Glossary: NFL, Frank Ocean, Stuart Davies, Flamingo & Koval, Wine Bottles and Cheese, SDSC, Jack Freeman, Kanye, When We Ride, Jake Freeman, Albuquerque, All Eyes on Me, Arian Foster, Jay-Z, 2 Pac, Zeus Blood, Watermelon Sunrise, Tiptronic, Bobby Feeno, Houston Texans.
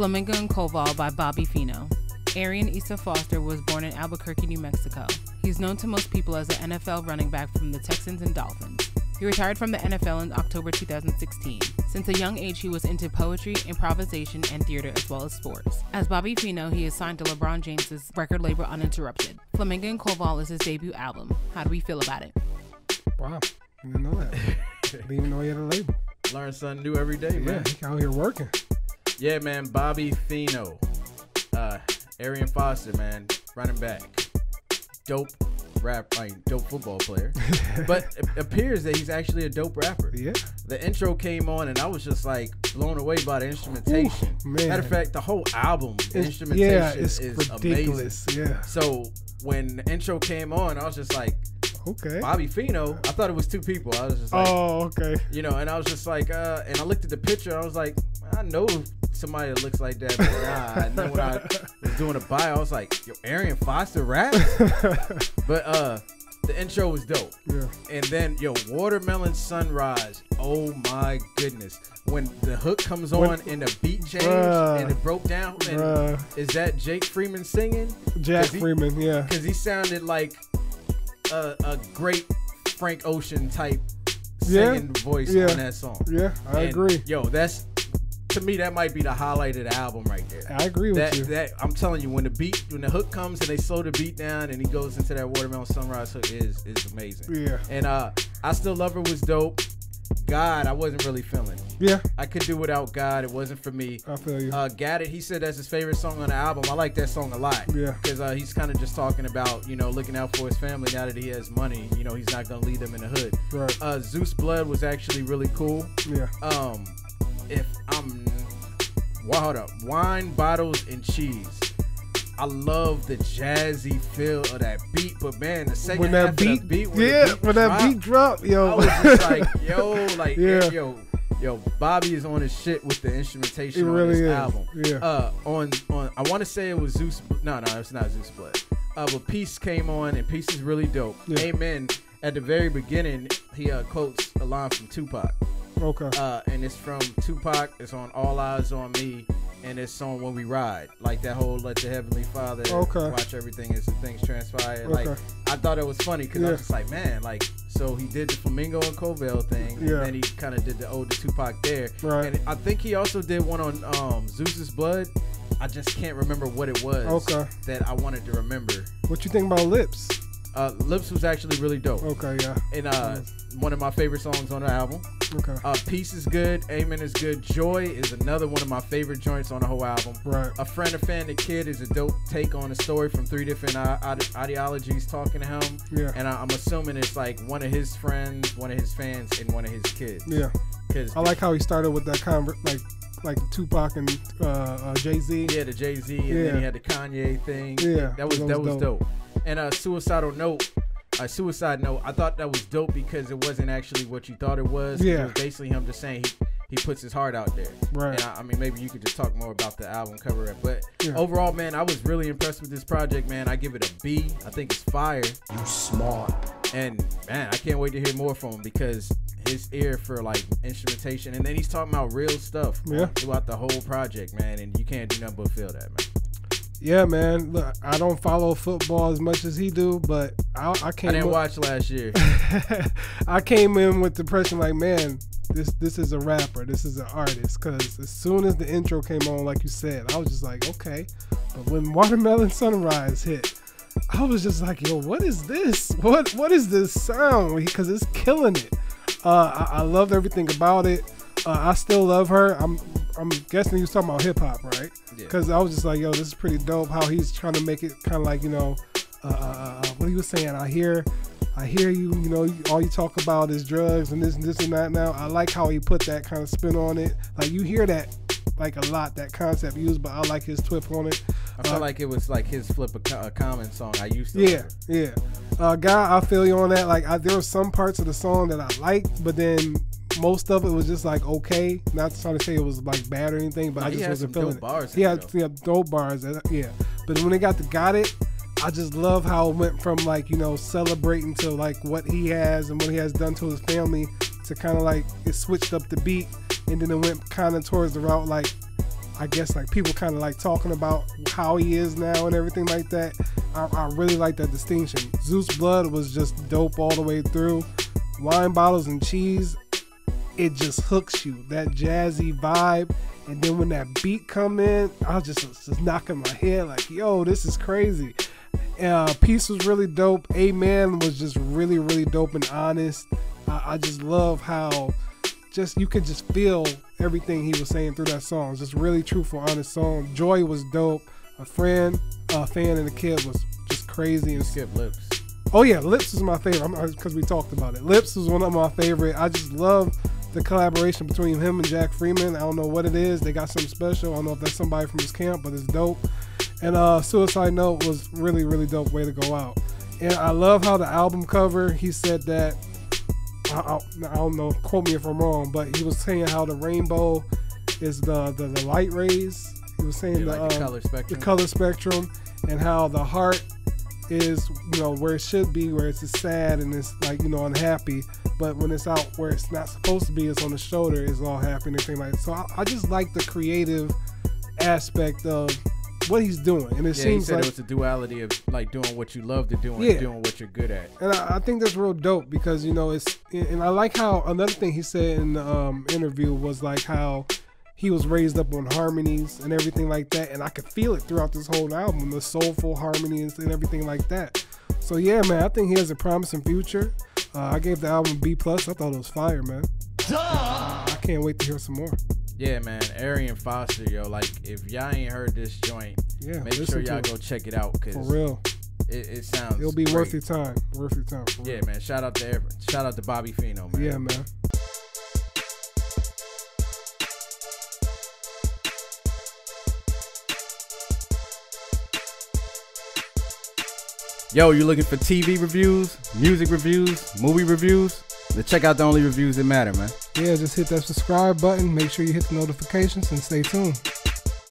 Flamingo and Koval by Bobby Feeno. Arian Foster was born in Albuquerque, New Mexico. He's known to most people as an NFL running back from the Texans and Dolphins. He retired from the NFL in October 2016. Since a young age, he was into poetry, improvisation, and theater, as well as sports. As Bobby Feeno, he is signed to LeBron James's record label Uninterrupted. Flamingo and Koval is his debut album. How do we feel about it? Wow, I didn't know that. Didn't even know he had a label. Learn something new every day, man. Yeah, he out here working. Yeah, man, Bobby Feeno. Arian Foster, man, running back. Dope football player. But it appears that he's actually a dope rapper. Yeah. The intro came on and I was just like blown away by the instrumentation. Ooh, man. Matter of fact, the whole album, the instrumentation is ridiculous. Amazing. Yeah. So when the intro came on, I was just like, okay, Bobby Feeno. I thought it was two people. I was just like, oh, okay. You know, and I was just like, and I looked at the picture. I was like, I know somebody that looks like that. But nah, I know what I was doing a bio. I was like, yo, Arian Foster rap. But the intro was dope. Yeah. And then, yo, Watermelon Sunrise. Oh my goodness, when the hook comes on and the beat changed and it broke down. And is that Jake Freeman singing? Jack Freeman, yeah. Because he sounded like a great Frank Ocean type singing voice on that song. Yeah, I agree. Yo, that's, to me, that might be the highlight of the album right there. I agree with you. I'm telling you, when the hook comes and they slow the beat down and he goes into that Watermelon Sunrise hook is amazing. Yeah. And I Still Love Her was dope. God, I wasn't really feeling it. Yeah. I could do without God. It wasn't for me. I feel you. Got It, he said that's his favorite song on the album. I like that song a lot. Yeah. Because he's kind of just talking about, you know, looking out for his family now that he has money. You know, he's not going to leave them in the hood. Right. Zeus Blood was actually really cool. Yeah. Wine, Bottles, and Cheese. I love the jazzy feel of that beat, but man, the second half of that beat, when that beat dropped, yo, I was just like, yo, Bobby is on his shit with the instrumentation on this album. Yeah. I want to say it was Zeus. No, it's not Zeus Blood. But Peace came on, and Peace is really dope. Yeah. Amen. At the very beginning, he quotes a line from 2 Pac. Okay. And it's from 2 Pac. It's on All Eyes on Me. And it's on When We Ride, like that whole "Let the Heavenly Father watch everything as the things transpire." Like I thought it was funny because I was just like, man, like so he did the Flamingo and Koval thing, and then he kind of did the older 2 Pac there, and I think he also did one on Zeus's Blood. I just can't remember what it was that I wanted to remember. What you think about Lips? Lips was actually really dope. Okay, yeah. And one of my favorite songs on the album. Okay. Peace is good. Amen is good. Joy is another one of my favorite joints on the whole album. Right. A Friend, a Fan, the Kid is a dope take on a story from three different ideologies talking to him. Yeah. And I'm assuming it's like one of his friends, one of his fans, and one of his kids. Yeah. Because I like how he started with that like Tupac and Jay-Z. Yeah, the Jay-Z, and then he had the Kanye thing. Yeah. That was dope. And Suicide Note, I thought that was dope because it wasn't actually what you thought it was. Yeah. It was basically him just saying he puts his heart out there. Right. And I mean, maybe you could just talk more about the album cover. But overall, man, I was really impressed with this project, man. I give it a B. I think it's fire. You smart. And, man, I can't wait to hear more from him because his ear for, like, instrumentation. And then he's talking about real stuff throughout the whole project, man. And you can't do nothing but feel that, man. Yeah, man. Look, I don't follow football as much as he do, but I didn't watch last year. I came in with the impression like, man, this is a rapper. This is an artist. Because as soon as the intro came on, like you said, I was just like, okay. But when Watermelon Sunrise hit, I was just like, yo, what is this? What is this sound? Because it's killing it. I loved everything about it. I Still Love Her. I'm guessing he was talking about hip hop, right? Yeah. Because I was just like, yo, this is pretty dope. How he's trying to make it kind of like, you know, what he was saying. I hear you. You know, all you talk about is drugs and this and this and that. Now, I like how he put that kind of spin on it. Like you hear that, like a lot, that concept used, but I like his twist on it. I felt like it was like his flip a common song I used to. Yeah, yeah. Guy, I feel you on that. Like there were some parts of the song that I liked, but then most of it was just like okay. Not trying to say it was like bad or anything, but I just wasn't feeling it. Yeah, dope bars. Yeah, but when they got it, I just love how it went from like, you know, celebrating to like what he has and what he has done to his family to kind of like it switched up the beat and then it went kind of towards the route like I guess like people kind of like talking about how he is now and everything like that. I really like that distinction. Zeus Blood was just dope all the way through. Wine Bottles and Cheese, it just hooks you, that jazzy vibe, and then when that beat come in, I was just knocking my head like, yo, this is crazy. Peace was really dope. Amen was just really dope and honest. I just love how you could just feel everything he was saying through that song. Just really truthful, honest song. Joy was dope. A Friend, A Fan, and The Kid was just crazy. And skip Lips. Oh yeah, Lips was my favorite because we talked about it. Lips was one of my favorite. I just love the collaboration between him and Jack Freeman. I don't know what it is. They got something special. I don't know if that's somebody from his camp, but it's dope. And Suicide Note was really dope, way to go out. And I love how the album cover, he said that, I don't know, quote me if I'm wrong, but he was saying how the rainbow is the light rays. He was saying like the color spectrum, and how the heart is, you know, where it should be, where it's sad and it's like, you know, unhappy, but when it's out where it's not supposed to be, it's on the shoulder, it's all happy and everything like that. So I just like the creative aspect of what he's doing, and it seems he said like it was a duality of like doing what you love to do and doing what you're good at, and I think that's real dope because, you know, it's, and I like how another thing he said in the interview was like how he was raised up on harmonies and everything like that, and I could feel it throughout this whole album, the soulful harmonies and everything like that. So yeah, man, I think he has a promising future. I gave the album B+. I thought it was fire, man. I can't wait to hear some more. Yeah, man, Arian Foster, yo, like, if y'all ain't heard this joint, make sure y'all go check it out, cause for real, it sounds, it'll be great. Worth your time, for real. Yeah, man, shout out to Bobby Feeno, man. Yeah, man. Yo, you looking for TV reviews, music reviews, movie reviews? Then check out the only reviews that matter, man. Yeah, just hit that subscribe button. Make sure you hit the notifications and stay tuned.